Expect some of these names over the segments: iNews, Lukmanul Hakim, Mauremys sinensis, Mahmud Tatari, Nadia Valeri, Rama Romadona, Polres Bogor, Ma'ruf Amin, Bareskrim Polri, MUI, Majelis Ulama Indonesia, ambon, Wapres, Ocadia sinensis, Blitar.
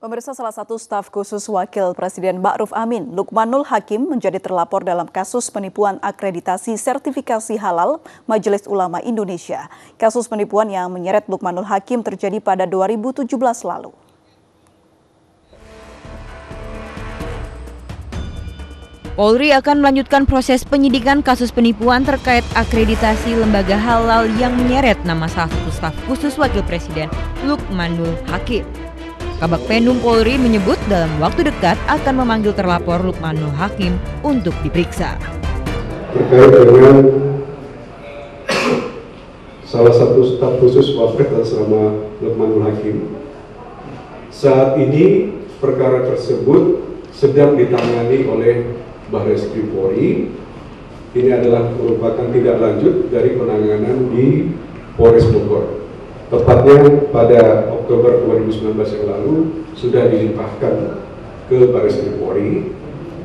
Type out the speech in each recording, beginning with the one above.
Pemirsa, salah satu staf khusus Wakil Presiden Ma'ruf Amin, Lukmanul Hakim, menjadi terlapor dalam kasus penipuan akreditasi sertifikasi halal Majelis Ulama Indonesia. Kasus penipuan yang menyeret Lukmanul Hakim terjadi pada 2017 lalu. Polri akan melanjutkan proses penyidikan kasus penipuan terkait akreditasi lembaga halal yang menyeret nama salah satu staf khusus Wakil Presiden, Lukmanul Hakim. Kabak Penum Polri menyebut dalam waktu dekat akan memanggil terlapor Lukmanul Hakim untuk diperiksa. Terkait dengan salah satu staf khusus Wapres atas nama Lukmanul Hakim, saat ini perkara tersebut sedang ditangani oleh Bareskrim Polri. Ini adalah merupakan tindak lanjut dari penanganan di Polres Bogor. Tepatnya pada Oktober 2019 yang lalu sudah dilimpahkan ke Bareskrim Polri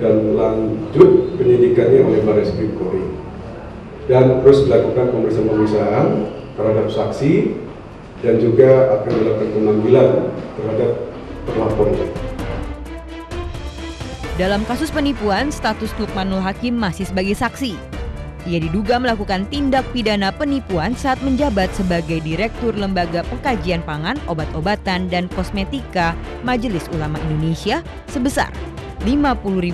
dan lanjut penyidikannya oleh Bareskrim Polri. Dan terus dilakukan pemeriksaan terhadap saksi dan juga akan dilakukan pemanggilan terhadap terlapornya. Dalam kasus penipuan, status Lukmanul Hakim masih sebagai saksi. Ia diduga melakukan tindak pidana penipuan saat menjabat sebagai Direktur Lembaga Pengkajian Pangan, Obat-obatan, dan Kosmetika Majelis Ulama Indonesia sebesar €50.000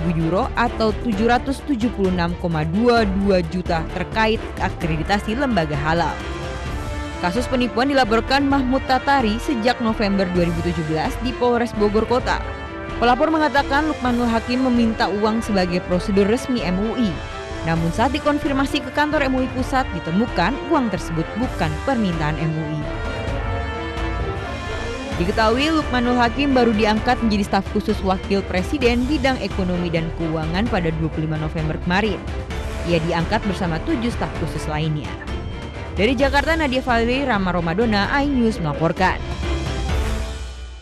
atau 776,22 juta terkait akreditasi lembaga halal. Kasus penipuan dilaporkan Mahmud Tatari sejak November 2017 di Polres Bogor Kota. Pelapor mengatakan Lukmanul Hakim meminta uang sebagai prosedur resmi MUI. Namun saat dikonfirmasi ke kantor MUI Pusat, ditemukan uang tersebut bukan permintaan MUI. Diketahui Lukmanul Hakim baru diangkat menjadi staf khusus Wakil Presiden bidang ekonomi dan keuangan pada 25 November kemarin. Ia diangkat bersama 7 staf khusus lainnya. Dari Jakarta, Nadia Valeri, Rama Romadona, iNews melaporkan.